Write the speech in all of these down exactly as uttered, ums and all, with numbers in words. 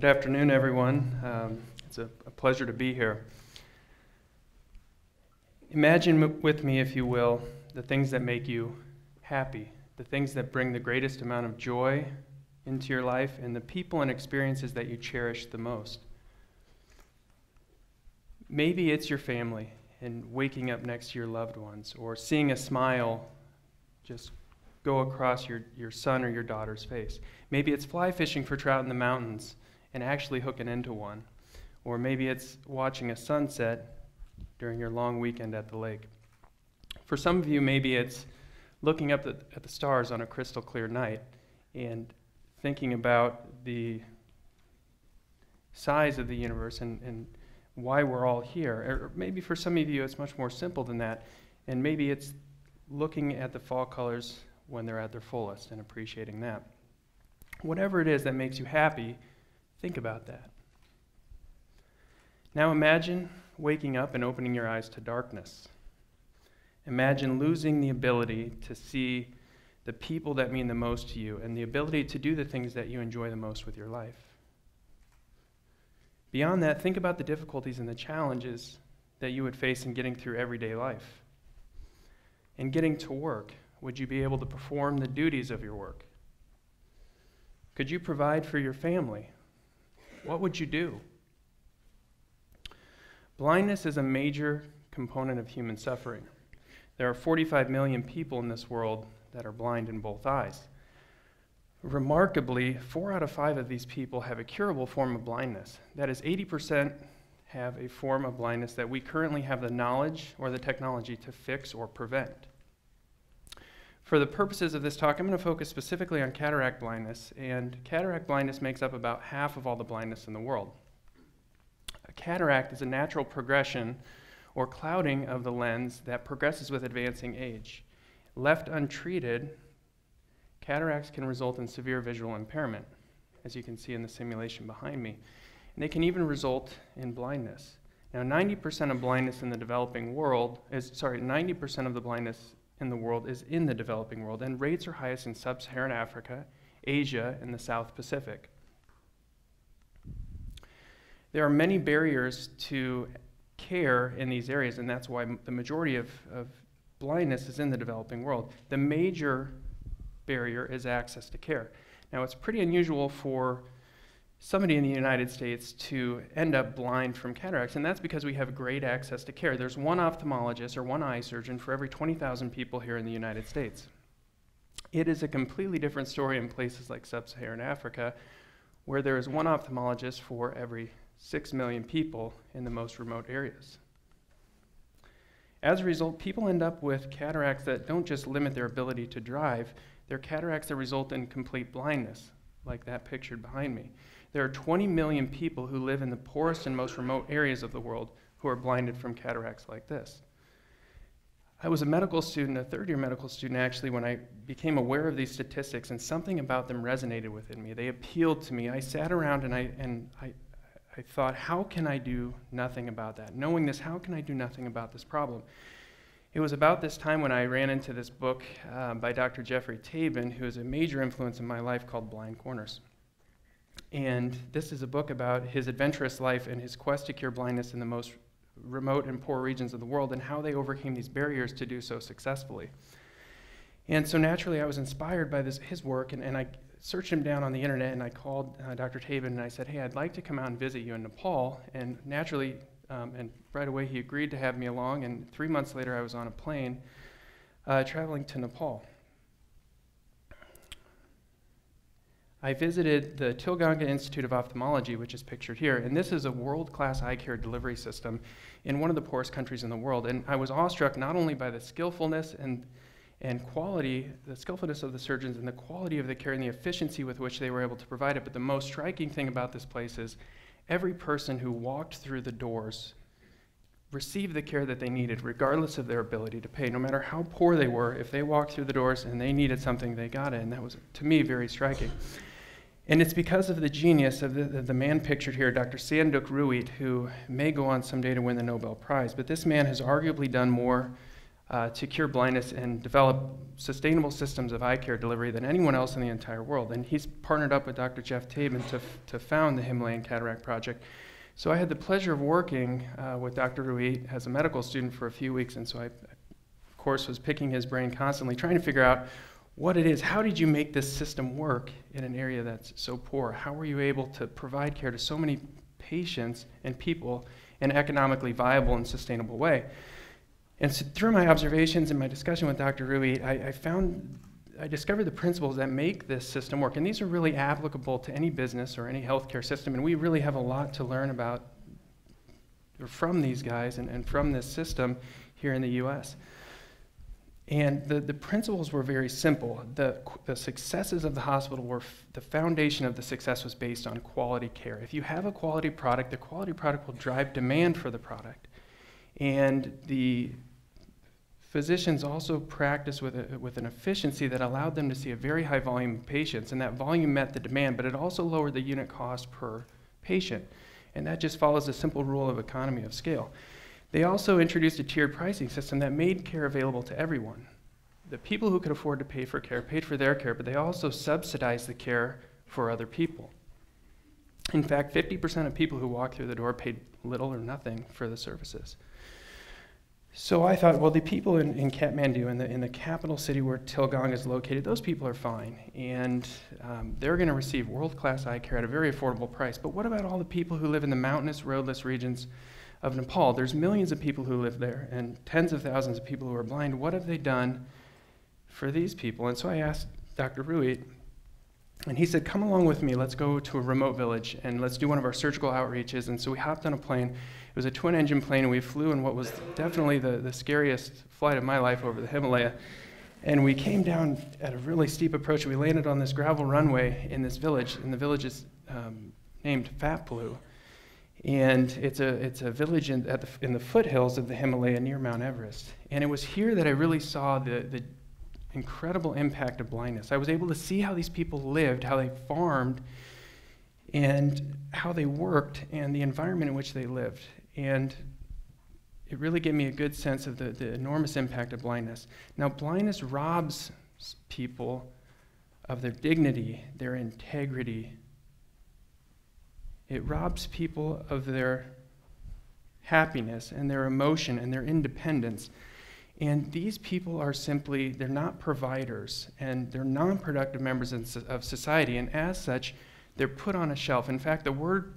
Good afternoon, everyone. Um, it's a, a pleasure to be here. Imagine m with me, if you will, the things that make you happy, the things that bring the greatest amount of joy into your life, and the people and experiences that you cherish the most. Maybe it's your family and waking up next to your loved ones, or seeing a smile just go across your, your son or your daughter's face. Maybe it's fly fishing for trout in the mountains and actually hooking into one. Or maybe it's watching a sunset during your long weekend at the lake. For some of you, maybe it's looking up at, at the stars on a crystal clear night and thinking about the size of the universe and, and why we're all here. Or maybe for some of you, it's much more simple than that. And maybe it's looking at the fall colors when they're at their fullest and appreciating that. Whatever it is that makes you happy, think about that. Now imagine waking up and opening your eyes to darkness. Imagine losing the ability to see the people that mean the most to you and the ability to do the things that you enjoy the most with your life. Beyond that, think about the difficulties and the challenges that you would face in getting through everyday life. In getting to work, would you be able to perform the duties of your work? Could you provide for your family? What would you do? Blindness is a major component of human suffering. There are forty-five million people in this world that are blind in both eyes. Remarkably, four out of five of these people have a curable form of blindness. That is, eighty percent have a form of blindness that we currently have the knowledge or the technology to fix or prevent. For the purposes of this talk, I'm going to focus specifically on cataract blindness, and cataract blindness makes up about half of all the blindness in the world. A cataract is a natural progression or clouding of the lens that progresses with advancing age. Left untreated, cataracts can result in severe visual impairment, as you can see in the simulation behind me. And they can even result in blindness. Now, ninety percent of blindness in the developing world is, sorry, ninety percent of the blindness in the world is in the developing world, and rates are highest in sub-Saharan Africa, Asia, and the South Pacific. There are many barriers to care in these areas, and that's why the majority of, of blindness is in the developing world. The major barrier is access to care. Now, it's pretty unusual for somebody in the United States to end up blind from cataracts, and that's because we have great access to care. There's one ophthalmologist or one eye surgeon for every twenty thousand people here in the United States. It is a completely different story in places like sub-Saharan Africa, where there is one ophthalmologist for every six million people in the most remote areas. As a result, people end up with cataracts that don't just limit their ability to drive, they're cataracts that result in complete blindness, like that pictured behind me. There are twenty million people who live in the poorest and most remote areas of the world who are blinded from cataracts like this. I was a medical student, a third year medical student actually, when I became aware of these statistics, and something about them resonated within me. They appealed to me. I sat around and I, and I, I thought, how can I do nothing about that? Knowing this, how can I do nothing about this problem? It was about this time when I ran into this book uh, by Doctor Jeffrey Tabin, who is a major influence in my life, called Blind Corners. And this is a book about his adventurous life and his quest to cure blindness in the most remote and poor regions of the world and how they overcame these barriers to do so successfully. And so naturally, I was inspired by this, his work, and, and I searched him down on the internet, and I called uh, Doctor Tabin, and I said, hey, I'd like to come out and visit you in Nepal. And naturally, um, and right away, he agreed to have me along, and three months later, I was on a plane uh, traveling to Nepal. I visited the Tilganga Institute of Ophthalmology, which is pictured here, and this is a world-class eye care delivery system in one of the poorest countries in the world. And I was awestruck not only by the skillfulness and, and quality, the skillfulness of the surgeons and the quality of the care and the efficiency with which they were able to provide it, but the most striking thing about this place is every person who walked through the doors received the care that they needed, regardless of their ability to pay. No matter how poor they were, if they walked through the doors and they needed something, they got it. And that was, to me, very striking. And it's because of the genius of the, the, the man pictured here, Doctor Sanduk Ruit, who may go on someday to win the Nobel Prize. But this man has arguably done more uh, to cure blindness and develop sustainable systems of eye care delivery than anyone else in the entire world. And he's partnered up with Doctor Jeff Tabin to, to found the Himalayan Cataract Project. So I had the pleasure of working uh, with Doctor Ruit as a medical student for a few weeks, and so I, of course, was picking his brain constantly, trying to figure out what it is. How did you make this system work in an area that's so poor? How were you able to provide care to so many patients and people in an economically viable and sustainable way? And so through my observations and my discussion with Doctor Ruit, I, I found, I discovered the principles that make this system work. And these are really applicable to any business or any healthcare system. And we really have a lot to learn about from these guys and, and from this system here in the U S. And the, the principles were very simple. The, the successes of the hospital were, f the foundation of the success was based on quality care. If you have a quality product, the quality product will drive demand for the product. And the physicians also practiced with, a, with an efficiency that allowed them to see a very high volume of patients, and that volume met the demand, but it also lowered the unit cost per patient. And that just follows the simple rule of economy of scale. They also introduced a tiered pricing system that made care available to everyone. The people who could afford to pay for care paid for their care, but they also subsidized the care for other people. In fact, fifty percent of people who walked through the door paid little or nothing for the services. So I thought, well, the people in, in Kathmandu, in the, in the capital city where Tilganga is located, those people are fine. And um, they're going to receive world-class eye care at a very affordable price. But what about all the people who live in the mountainous, roadless regions of Nepal? There's millions of people who live there and tens of thousands of people who are blind. What have they done for these people? And so I asked Doctor Ruit, and he said, come along with me. Let's go to a remote village, and let's do one of our surgical outreaches. And so we hopped on a plane. It was a twin-engine plane, and we flew in what was definitely the, the scariest flight of my life over the Himalaya. And we came down at a really steep approach. We landed on this gravel runway in this village, and the village is um, named Fat Blue. And it's a, it's a village in, at the, in the foothills of the Himalaya near Mount Everest. And it was here that I really saw the, the incredible impact of blindness. I was able to see how these people lived, how they farmed, and how they worked, and the environment in which they lived. And it really gave me a good sense of the, the enormous impact of blindness. Now, blindness robs people of their dignity, their integrity. It robs people of their happiness and their emotion and their independence. And these people are simply, they're not providers, and they're non-productive members in, of society, and as such, they're put on a shelf. In fact, the word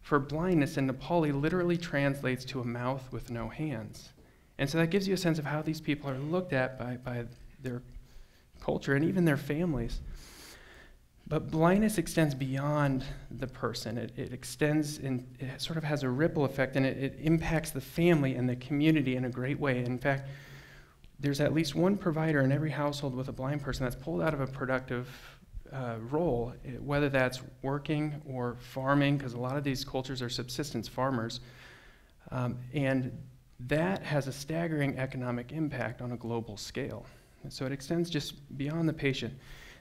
for blindness in Nepali literally translates to a mouth with no hands. And so that gives you a sense of how these people are looked at by, by their culture and even their families. But blindness extends beyond the person. It, it extends and it sort of has a ripple effect, and it, it impacts the family and the community in a great way. In fact, there's at least one provider in every household with a blind person that's pulled out of a productive uh, role, whether that's working or farming, because a lot of these cultures are subsistence farmers. Um, and that has a staggering economic impact on a global scale. And so it extends just beyond the patient.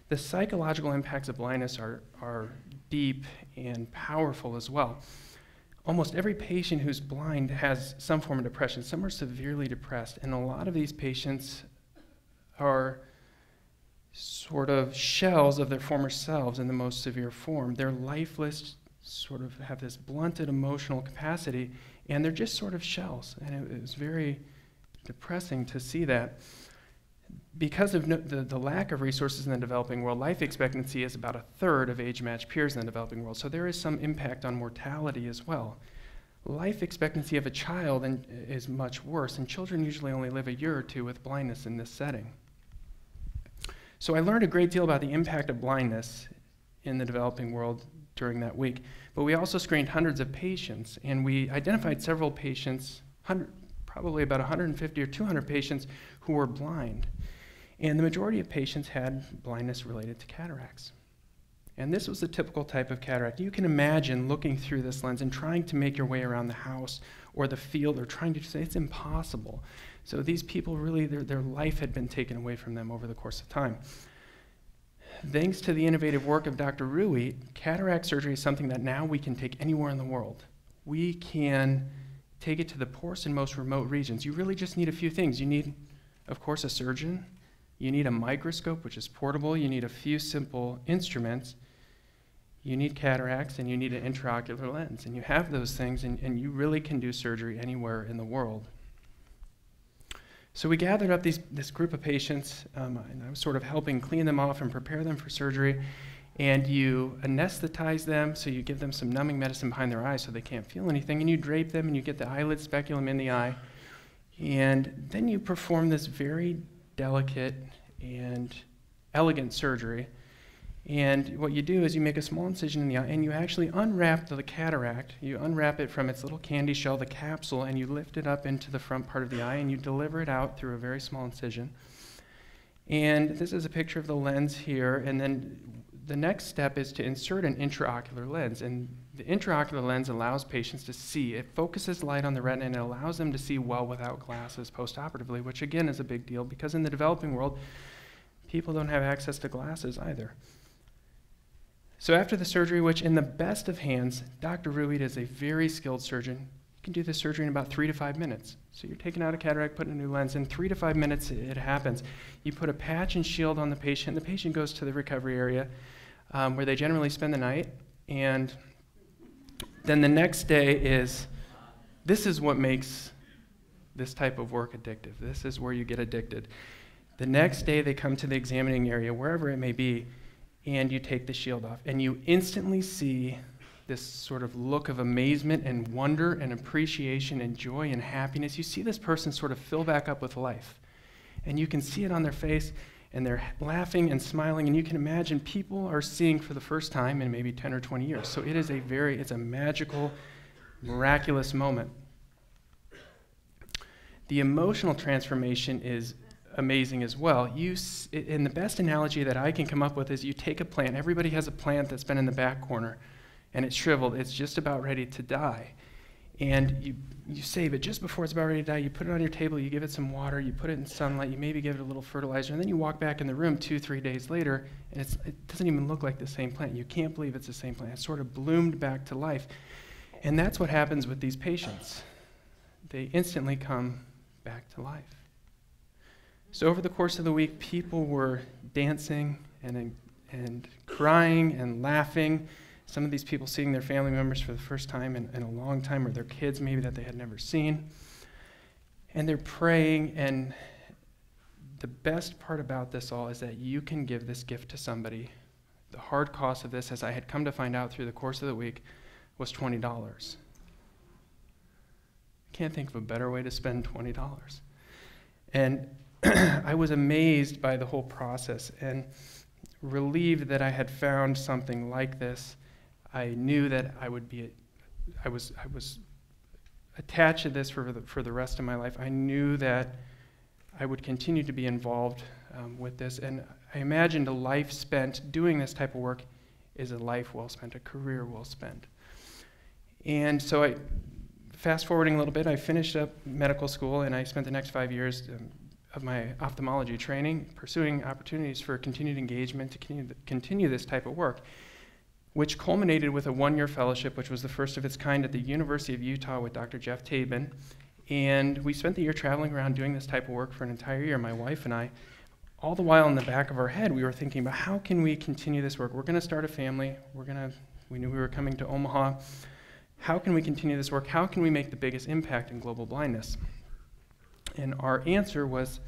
The psychological impacts of blindness are, are deep and powerful as well. Almost every patient who's blind has some form of depression. Some are severely depressed, and a lot of these patients are sort of shells of their former selves in the most severe form. They're lifeless, sort of have this blunted emotional capacity, and they're just sort of shells. And it, it was very depressing to see that. Because of no, the, the lack of resources in the developing world, life expectancy is about a third of age-matched peers in the developing world, so there is some impact on mortality as well. Life expectancy of a child in, is much worse, and children usually only live a year or two with blindness in this setting. So I learned a great deal about the impact of blindness in the developing world during that week, but we also screened hundreds of patients, and we identified several patients, probably about one hundred fifty or two hundred patients who were blind. And the majority of patients had blindness related to cataracts. And this was the typical type of cataract. You can imagine looking through this lens and trying to make your way around the house or the field or trying to say it's impossible. So these people really, their, their life had been taken away from them over the course of time. Thanks to the innovative work of Doctor Ruit, cataract surgery is something that now we can take anywhere in the world. We can take it to the poorest and most remote regions. You really just need a few things. You need of course, a surgeon. You need a microscope, which is portable. You need a few simple instruments. You need cataracts, and you need an intraocular lens. And you have those things, and, and you really can do surgery anywhere in the world. So we gathered up these, this group of patients, um, and I was sort of helping clean them off and prepare them for surgery. And you anesthetize them, so you give them some numbing medicine behind their eyes so they can't feel anything. And you drape them, and you get the eyelid speculum in the eye. And then you perform this very delicate and elegant surgery. And what you do is you make a small incision in the eye, and you actually unwrap the cataract. You unwrap it from its little candy shell, the capsule, and you lift it up into the front part of the eye, and you deliver it out through a very small incision. And this is a picture of the lens here. And then the next step is to insert an intraocular lens. And the intraocular lens allows patients to see. It focuses light on the retina, and it allows them to see well without glasses postoperatively, which again is a big deal, because in the developing world, people don't have access to glasses either. So after the surgery, which in the best of hands, Doctor Ruit is a very skilled surgeon. You can do this surgery in about three to five minutes. So you're taking out a cataract, putting a new lens in. Three to five minutes, it happens. You put a patch and shield on the patient. The patient goes to the recovery area um, where they generally spend the night. And then the next day is, this is what makes this type of work addictive. This is where you get addicted. The next day, they come to the examining area, wherever it may be, and you take the shield off, and you instantly see this sort of look of amazement and wonder and appreciation and joy and happiness. You see this person sort of fill back up with life, and you can see it on their face, and they're laughing and smiling, and you can imagine people are seeing for the first time in maybe ten or twenty years. So it is a very, it's a magical, miraculous moment. The emotional transformation is amazing as well. You, in the best analogy that I can come up with is you take a plant. Everybody has a plant that's been in the back corner, and it's shriveled. It's just about ready to die. And you, you save it just before it's about ready to die. You put it on your table. You give it some water. You put it in sunlight. You maybe give it a little fertilizer. And then you walk back in the room two, three days later, and it's, it doesn't even look like the same plant. You can't believe it's the same plant. It sort of bloomed back to life. And that's what happens with these patients. They instantly come back to life. So over the course of the week, people were dancing and, and crying and laughing. Some of these people seeing their family members for the first time in, in a long time, or their kids maybe that they had never seen. And they're praying, and the best part about this all is that you can give this gift to somebody. The hard cost of this, as I had come to find out through the course of the week, was twenty dollars. I can't think of a better way to spend twenty dollars. And I was amazed by the whole process and relieved that I had found something like this. I knew that I would be, I was, I was attached to this for the, for the rest of my life. I knew that I would continue to be involved um, with this, and I imagined a life spent doing this type of work is a life well spent, a career well spent. And so I, fast forwarding a little bit, I finished up medical school, and I spent the next five years um, of my ophthalmology training, pursuing opportunities for continued engagement to continue, continue this type of work, which culminated with a one-year fellowship, which was the first of its kind at the University of Utah with Doctor Jeff Tabin. And we spent the year traveling around doing this type of work for an entire year, my wife and I. All the while in the back of our head, we were thinking about how can we continue this work? We're gonna start a family. We're gonna, we knew we were coming to Omaha. How can we continue this work? How can we make the biggest impact in global blindness? And our answer was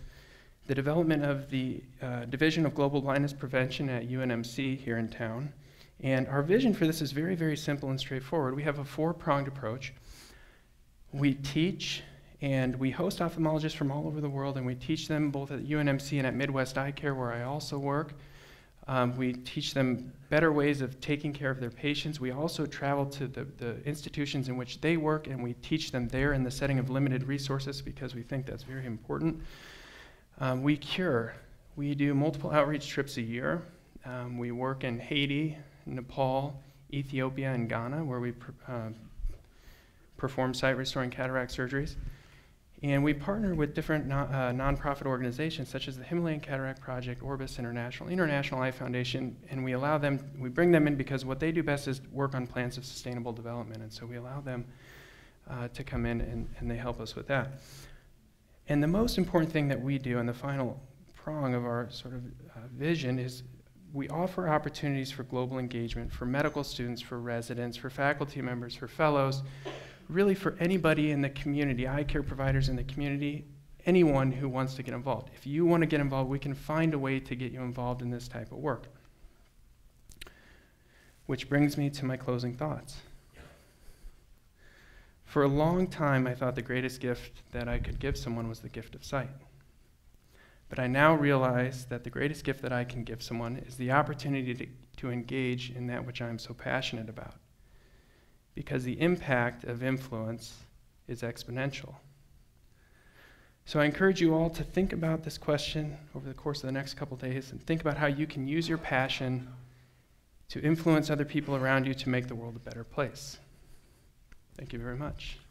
the development of the uh, Division of Global Blindness Prevention at U N M C here in town. And our vision for this is very, very simple and straightforward. We have a four-pronged approach. We teach, and we host ophthalmologists from all over the world, and we teach them both at U N M C and at Midwest Eye Care, where I also work. Um, we teach them better ways of taking care of their patients. We also travel to the, the institutions in which they work, and we teach them there in the setting of limited resources because we think that's very important. Um, we cure. We do multiple outreach trips a year. Um, we work in Haiti, Nepal, Ethiopia, and Ghana, where we pr uh, perform sight-restoring cataract surgeries. And we partner with different non uh, nonprofit organizations such as the Himalayan Cataract Project, Orbis International, International Eye Foundation, and we allow them, we bring them in because what they do best is work on plans of sustainable development, and so we allow them uh, to come in and, and they help us with that. And the most important thing that we do, and the final prong of our sort of uh, vision, is we offer opportunities for global engagement for medical students, for residents, for faculty members, for fellows, really for anybody in the community, eye care providers in the community, anyone who wants to get involved. If you want to get involved, we can find a way to get you involved in this type of work. Which brings me to my closing thoughts. For a long time, I thought the greatest gift that I could give someone was the gift of sight. But I now realize that the greatest gift that I can give someone is the opportunity to, to engage in that which I'm so passionate about. Because the impact of influence is exponential. So I encourage you all to think about this question over the course of the next couple days and think about how you can use your passion to influence other people around you to make the world a better place. Thank you very much.